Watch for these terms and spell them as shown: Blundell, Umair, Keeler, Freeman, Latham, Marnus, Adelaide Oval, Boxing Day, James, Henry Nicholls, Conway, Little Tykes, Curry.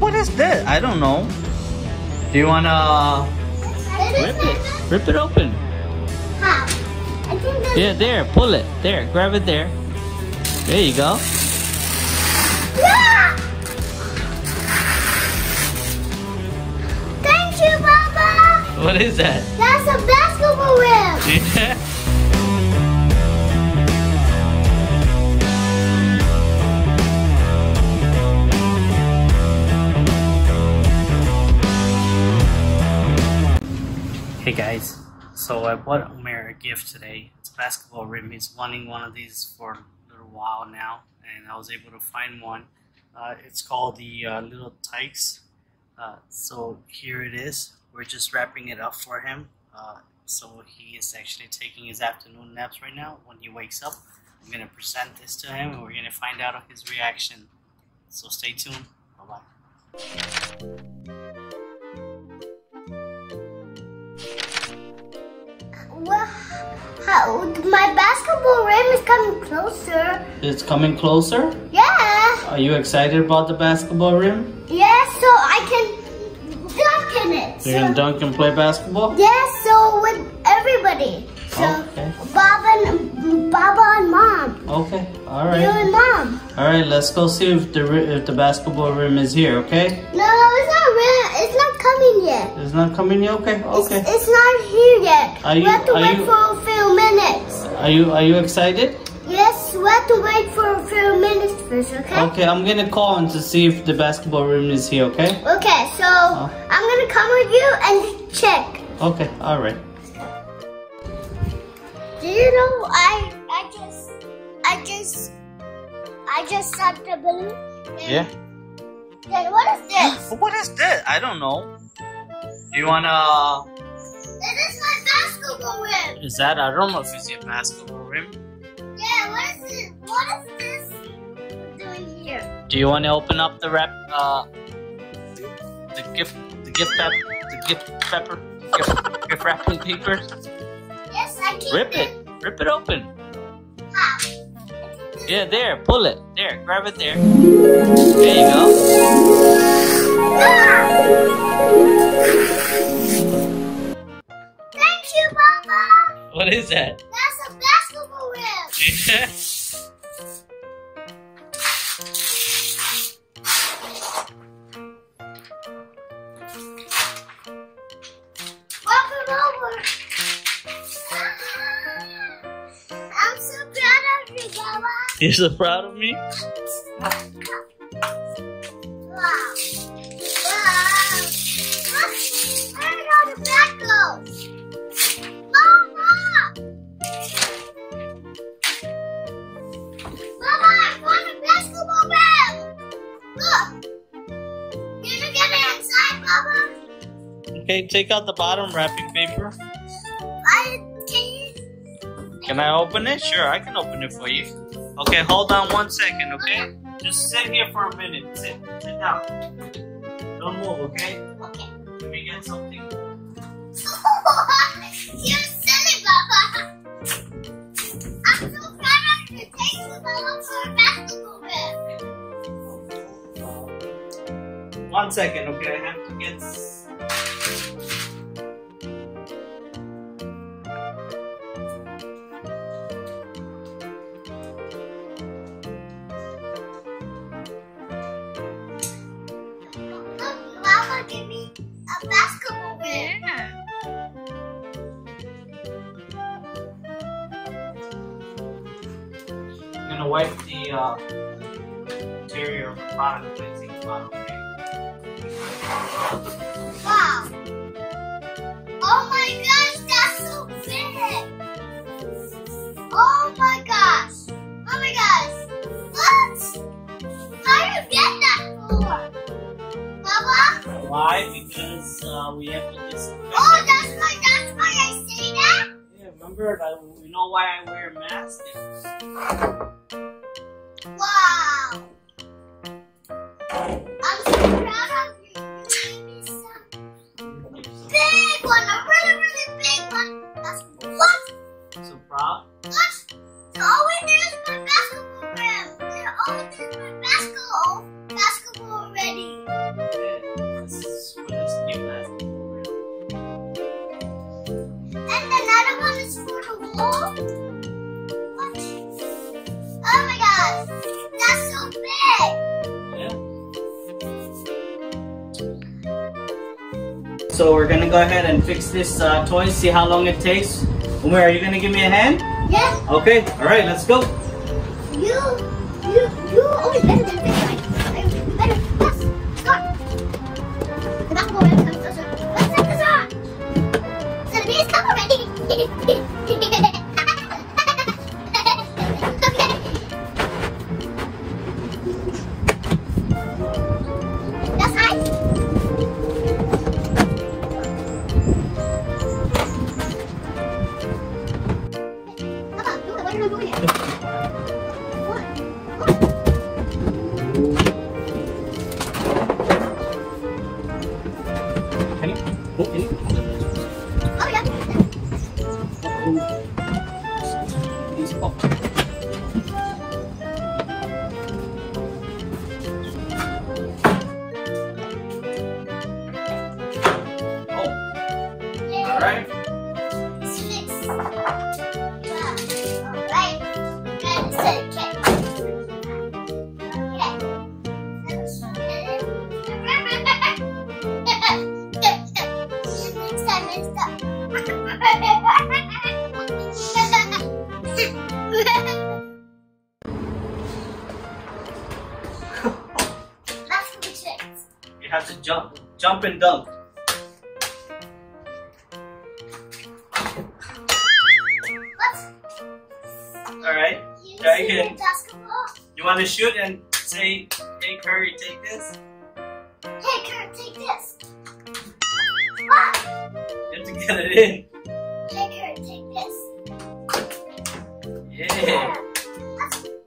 What is this? I don't know. Do you wanna rip it open? How? I think there's... Yeah, there. Pull it. There. Grab it there. There you go. Yeah! Thank you, Baba. What is that? That's a basketball rim. Yeah. Hey guys, so I bought Umair a gift today. It's a basketball rim. He's wanting one of these for a little while now, and I was able to find one. It's called the Little Tykes. So here it is. We're just wrapping it up for him. So he is actually taking his afternoon naps right now. When he wakes up, I'm going to present this to him, and we're going to find out his reaction. So stay tuned. Bye-bye. My basketball rim is coming closer. It's coming closer? Yeah. Are you excited about the basketball rim? Yes, so I can dunk in it. You can dunk and play basketball? Yes, so with everybody. So okay. Baba and Mom. Okay, all right. You and Mom. All right, let's go see if the basketball rim is here, okay? No, it's not real. It's not coming yet. It's not coming yet? Okay, okay. It's not here yet. We have to wait for a few minutes. Are you excited? Yes, we have to wait for a few minutes first, okay? Okay, I'm going to call him to see if the basketball rim is here, okay? Okay, so I'm going to come with you and check. Okay, all right. Do you know I just shot the balloon? Yeah. Then what is this? What is this? I don't know. Do you wanna... This is my basketball rim. Is that? I don't know if it's your basketball rim. Yeah, what is this? What is this doing here? Do you want to open up the wrap? The gift wrapping paper? Yes, I can. Rip it open. How? Yeah, there. Pull it. There. Grab it there. There you go. Thank you, Baba. What is that? That's a basketball rim. Yeah. Walk it over. I'm so proud of you, Baba. You're so proud of me? Wow. Look how the back goes. Mama! Mama, I found a basketball bag. Look. Can you get it inside, Mama? Okay, take out the bottom wrapping paper. Can I open it? Sure, I can open it for you. Okay, hold on 1 second, okay? Just sit here for a minute. Sit down. Don't move, okay? Okay. Let me get something. You're silly, Baba. I'm so proud of you. Thank you, Baba, for a basketball rim. 1 second, okay? I have to get... Give me a basketball rim. Yeah. I'm gonna wipe the interior of the product with the bottle. Wow! Oh my gosh, that's so big! Oh my gosh! Oh my gosh! What? How do you get that for? Why? Because we have to disinfect. Oh, that's why I say that? Yeah, remember, you know why I wear a mask? Wow! I'm so proud of you. You made me some big one, a really, really big one. That's what? I'm so proud? What? All we do is my basketball rim. All we do is my basketball already. So we're gonna go ahead and fix this toy, see how long it takes. Umair, are you gonna give me a hand? Yes. Okay, all right, let's go. You always better than this guy. You better, yes, start. The back wall, let's set this up. So the bees come already. Okay. That's high. You have to jump and dunk. Alright, Curry can. You want to shoot and say, hey Curry, take this? Hey Curry, take this! Ah! You have to get it in. Hey Curry, take this! Yeah!